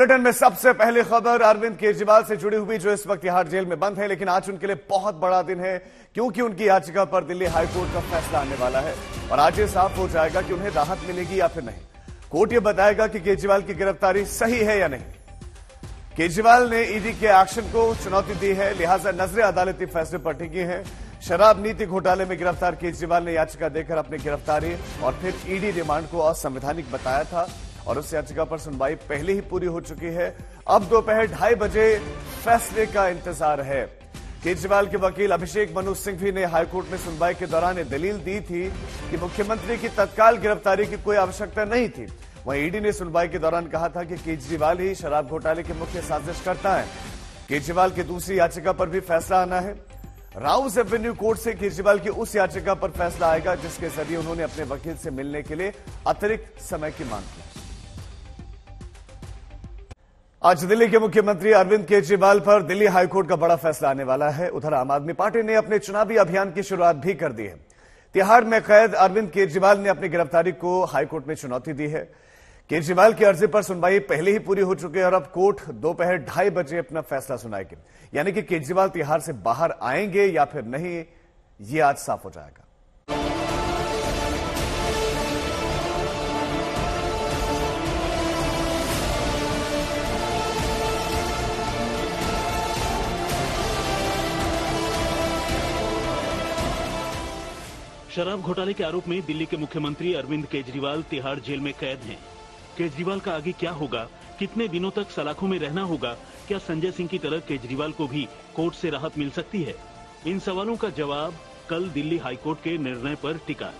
Bulletin में सबसे पहले खबर अरविंद केजरीवाल से जुड़ी हुई, जो इस वक्त तिहाड़ जेल में बंद है। लेकिन आज उनके लिए बहुत बड़ा दिन है क्योंकि उनकी याचिका पर दिल्ली हाई कोर्ट का फैसला आने वाला है और आज ये साफ हो जाएगा कि उन्हें राहत मिलेगी या फिर नहीं। कोर्ट ये बताएगा कि केजरीवाल की गिरफ्तारी सही है या नहीं। केजरीवाल ने ईडी के एक्शन को चुनौती दी है, लिहाजा नजरें अदालती फैसले पर टिकी है। शराब नीति घोटाले में गिरफ्तार केजरीवाल ने याचिका देकर अपनी गिरफ्तारी और फिर ईडी रिमांड को असंवैधानिक बताया था और उस याचिका पर सुनवाई पहले ही पूरी हो चुकी है। अब दोपहर 2:30 बजे फैसले का इंतजार है। केजरीवाल के वकील अभिषेक मनु सिंघवी ने हाईकोर्ट में सुनवाई के दौरान ये दलील दी थी कि मुख्यमंत्री की तत्काल गिरफ्तारी की कोई आवश्यकता नहीं थी। वहीं ईडी ने सुनवाई के दौरान कहा था कि केजरीवाल ही शराब घोटाले के मुख्य साजिशकर्ता है। केजरीवाल की दूसरी याचिका पर भी फैसला आना है। राउज एवेन्यू कोर्ट से केजरीवाल की उस याचिका पर फैसला आएगा जिसके जरिए उन्होंने अपने वकील से मिलने के लिए अतिरिक्त समय की मांग की। आज दिल्ली के मुख्यमंत्री अरविंद केजरीवाल पर दिल्ली हाईकोर्ट का बड़ा फैसला आने वाला है। उधर आम आदमी पार्टी ने अपने चुनावी अभियान की शुरुआत भी कर दी है। तिहाड़ में कैद अरविंद केजरीवाल ने अपनी गिरफ्तारी को हाईकोर्ट में चुनौती दी है। केजरीवाल की अर्जी पर सुनवाई पहले ही पूरी हो चुकी है और अब कोर्ट दोपहर 2:30 बजे अपना फैसला सुनाएगी, यानी कि केजरीवाल तिहाड़ से बाहर आएंगे या फिर नहीं, ये आज साफ हो जाएगा। शराब घोटाले के आरोप में दिल्ली के मुख्यमंत्री अरविंद केजरीवाल तिहाड़ जेल में कैद हैं। केजरीवाल का आगे क्या होगा, कितने दिनों तक सलाखों में रहना होगा, क्या संजय सिंह की तरह केजरीवाल को भी कोर्ट से राहत मिल सकती है? इन सवालों का जवाब कल दिल्ली हाईकोर्ट के निर्णय पर टिका है।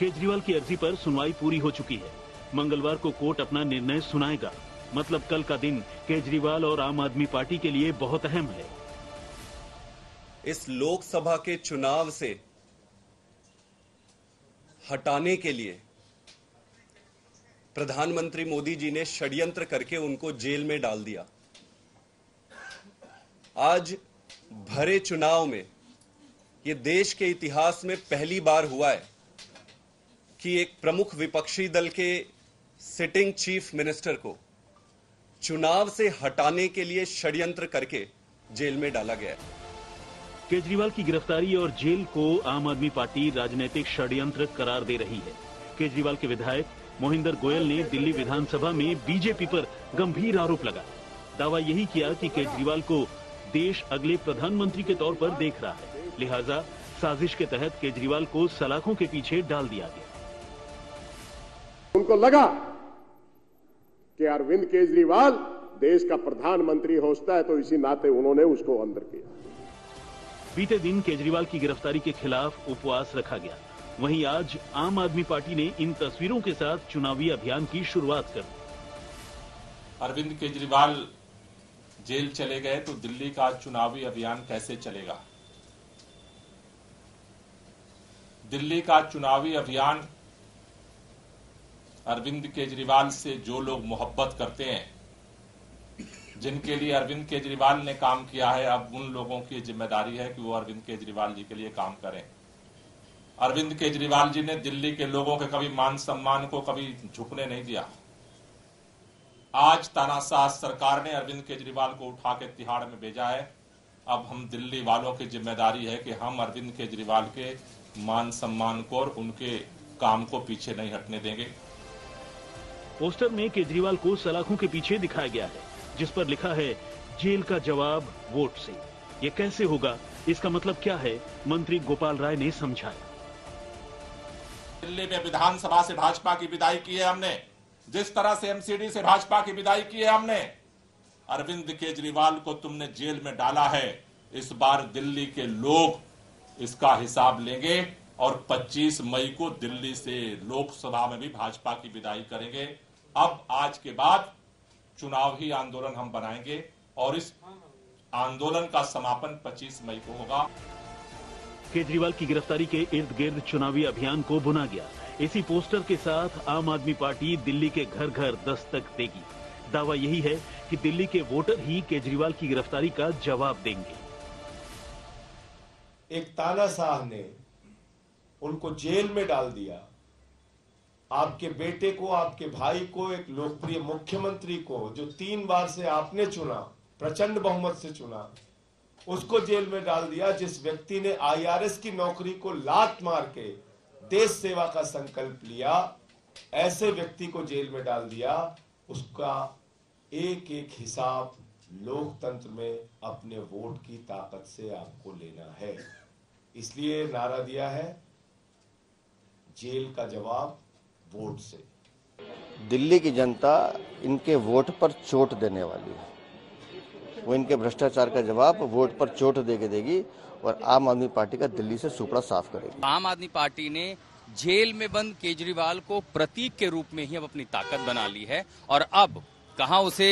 केजरीवाल की अर्जी पर सुनवाई पूरी हो चुकी है। मंगलवार को कोर्ट अपना निर्णय सुनाएगा। मतलब कल का दिन केजरीवाल और आम आदमी पार्टी के लिए बहुत अहम है। इस लोकसभा के चुनाव से हटाने के लिए प्रधानमंत्री मोदी जी ने षड्यंत्र करके उनको जेल में डाल दिया। आज भरे चुनाव में ये देश के इतिहास में पहली बार हुआ है कि एक प्रमुख विपक्षी दल के सिटिंग चीफ मिनिस्टर को चुनाव से हटाने के लिए षड्यंत्र करके जेल में डाला गया है। केजरीवाल की गिरफ्तारी और जेल को आम आदमी पार्टी राजनीतिक षड्यंत्र करार दे रही है। केजरीवाल के विधायक मोहिंदर गोयल ने दिल्ली विधानसभा में बीजेपी पर गंभीर आरोप लगाया। दावा यही किया कि केजरीवाल को देश अगले प्रधानमंत्री के तौर पर देख रहा है, लिहाजा साजिश के तहत केजरीवाल को सलाखों के पीछे डाल दिया गया। उनको लगा कि अरविंद केजरीवाल देश का प्रधानमंत्री होता है तो इसी नाते उन्होंने उसको अंदर किया। बीते दिन केजरीवाल की गिरफ्तारी के खिलाफ उपवास रखा गया। वहीं आज आम आदमी पार्टी ने इन तस्वीरों के साथ चुनावी अभियान की शुरुआत कर दी। अरविंद केजरीवाल जेल चले गए तो दिल्ली का चुनावी अभियान कैसे चलेगा? दिल्ली का चुनावी अभियान, अरविंद केजरीवाल से जो लोग मोहब्बत करते हैं, जिनके लिए अरविंद केजरीवाल ने काम किया है, अब उन लोगों की जिम्मेदारी है कि वो अरविंद केजरीवाल जी के लिए काम करें। अरविंद केजरीवाल जी ने दिल्ली के लोगों के कभी मान सम्मान को कभी झुकने नहीं दिया। आज तानाशाह सरकार ने अरविंद केजरीवाल को उठा के तिहाड़ में भेजा है। अब हम दिल्ली वालों की जिम्मेदारी है कि हम अरविंद केजरीवाल के मान सम्मान को और उनके काम को पीछे नहीं हटने देंगे। पोस्टर में केजरीवाल को सलाखों के पीछे दिखाया गया है, जिस पर लिखा है जेल का जवाब वोट से। ये कैसे होगा, इसका मतलब क्या है, मंत्री गोपाल राय ने समझाया। दिल्ली में विधानसभा से भाजपा की विदाई की है हमने, जिस तरह से एमसीडी से भाजपा की विदाई की है हमने। अरविंद केजरीवाल को तुमने जेल में डाला है, इस बार दिल्ली के लोग इसका हिसाब लेंगे और 25 मई को दिल्ली से लोकसभा में भी भाजपा की विदाई करेंगे। अब आज के बाद चुनाव ही आंदोलन हम बनाएंगे और इस आंदोलन का समापन 25 मई को होगा। केजरीवाल की गिरफ्तारी के इर्द गिर्द चुनावी अभियान को बुना गया। इसी पोस्टर के साथ आम आदमी पार्टी दिल्ली के घर घर दस्तक देगी। दावा यही है कि दिल्ली के वोटर ही केजरीवाल की गिरफ्तारी का जवाब देंगे। एक तानाशाह ने उनको जेल में डाल दिया आपके बेटे को, आपके भाई को, एक लोकप्रिय मुख्यमंत्री को जो 3 बार से आपने चुना, प्रचंड बहुमत से चुना, उसको जेल में डाल दिया, जिस व्यक्ति ने IRS की नौकरी को लात मार के देश सेवा का संकल्प लिया, ऐसे व्यक्ति को जेल में डाल दिया। उसका एक एक हिसाब लोकतंत्र में अपने वोट की ताकत से आपको लेना है। इसलिए नारा दिया है, जेल का जवाब वोट से। दिल्ली की जनता इनके वोट पर चोट देने वाली है। वो इनके भ्रष्टाचार का जवाब वोट पर चोट देके देगी और आम आदमी पार्टी का दिल्ली से सुपड़ा साफ करेगी। आम आदमी पार्टी ने जेल में बंद केजरीवाल को प्रतीक के रूप में ही अब अपनी ताकत बना ली है और अब कहां उसे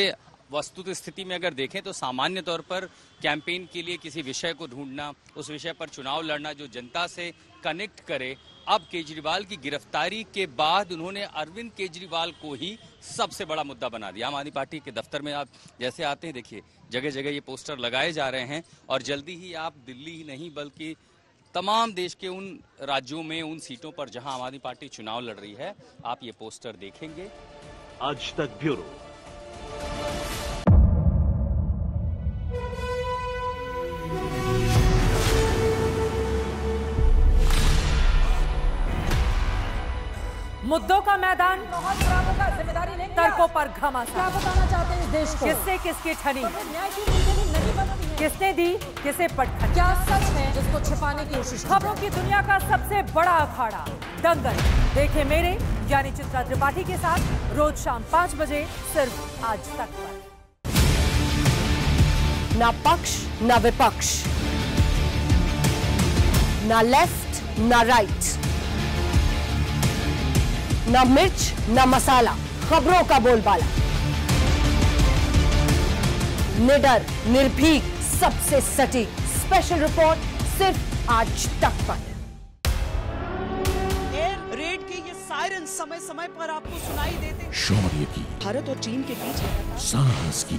वस्तुत स्थिति में अगर देखें तो सामान्य तौर पर कैंपेन के लिए किसी विषय को ढूंढना, उस विषय पर चुनाव लड़ना जो जनता से कनेक्ट करे, अब केजरीवाल की गिरफ्तारी के बाद उन्होंने अरविंद केजरीवाल को ही सबसे बड़ा मुद्दा बना दिया। आम आदमी पार्टी के दफ्तर में आप जैसे आते हैं, देखिए जगह जगह ये पोस्टर लगाए जा रहे हैं और जल्दी ही आप दिल्ली ही नहीं बल्कि तमाम देश के उन राज्यों में, उन सीटों पर जहां आम आदमी पार्टी चुनाव लड़ रही है, आप ये पोस्टर देखेंगे। आज तक ब्यूरो। मुद्दों का मैदान, बहुत बड़ा मुद्दा, जिम्मेदारी नहीं, तर्कों पर घमासान। क्या बताना चाहते हैं इस देश को? किससे किसकी ठनी, किसने दी, किसे पटखनी, क्या सच है जिसको छिपाने की कोशिश? खबरों की दुनिया का सबसे बड़ा अखाड़ा दंगल देखे मेरे यानी चित्रा त्रिपाठी के साथ रोज शाम 5 बजे सिर्फ आज तक पर। ना पक्ष ना विपक्ष, ना लेफ्ट ना राइट, ना मिर्च ना मसाला, खबरों का बोलबाला, निडर निर्भीक सबसे सटीक स्पेशल रिपोर्ट सिर्फ आज तक पर। एयर रेड के ये सायरन समय समय पर आपको सुनाई देते। शौर्य की, भारत और चीन के बीच साहस की,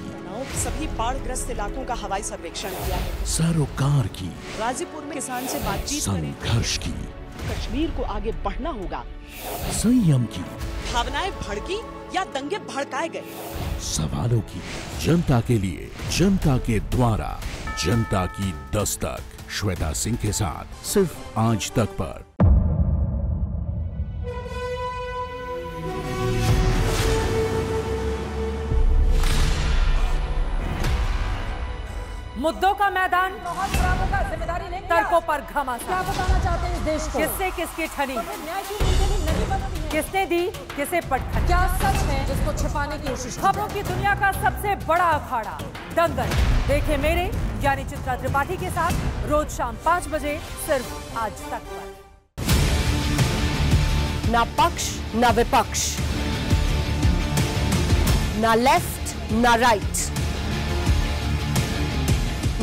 सभी बाढ़ग्रस्त इलाकों का हवाई सर्वेक्षण किया है, सरोकार की, गाजीपुर में किसान से बातचीत, संघर्ष की, कश्मीर को आगे बढ़ना होगा, संयम की, भावनाएं भड़की या दंगे भड़काए गए, सवालों की, जनता के लिए, जनता के द्वारा, जनता की दस्तक, श्वेता सिंह के साथ सिर्फ आज तक पर। मुद्दों का मैदान, बहुत बड़ा मुद्दा, जिम्मेदारी नहीं, तर्कों पर घमासान। क्या बताना चाहते हैं इस देश को? किससे किसकी ठनी, किसने दी, किसे पटखनी, क्या सच है जिसको छिपाने की कोशिश? खबरों की दुनिया का सबसे बड़ा अखाड़ा दंगल देखे मेरे यानी चित्रा त्रिपाठी के साथ रोज शाम 5 बजे सिर्फ आज तक पर। ना पक्ष ना विपक्ष, ना लेफ्ट ना राइट,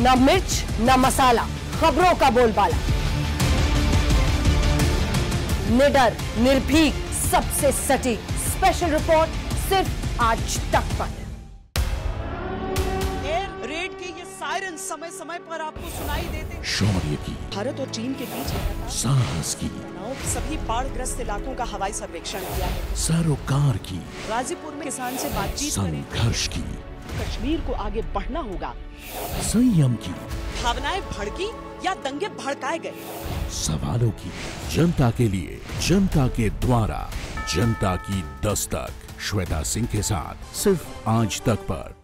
ना मिर्च ना मसाला, खबरों का बोलबाला, निडर निर्भीक सबसे सटीक स्पेशल रिपोर्ट सिर्फ आज तक पर। एयर रेड के ये सायरन समय समय पर आपको सुनाई देते। शौर्य की, भारत और चीन के बीच साहस की, सभी बाढ़ग्रस्त इलाकों का हवाई सर्वेक्षण किया है, सरोकार की, गाजीपुर में किसान से बातचीत, संघर्ष की, कश्मीर को आगे बढ़ना होगा, संयम की, भावनाएं भड़की या दंगे भड़काए गए, सवालों की, जनता के लिए, जनता के द्वारा, जनता की दस्तक, श्वेता सिंह के साथ सिर्फ आज तक पर।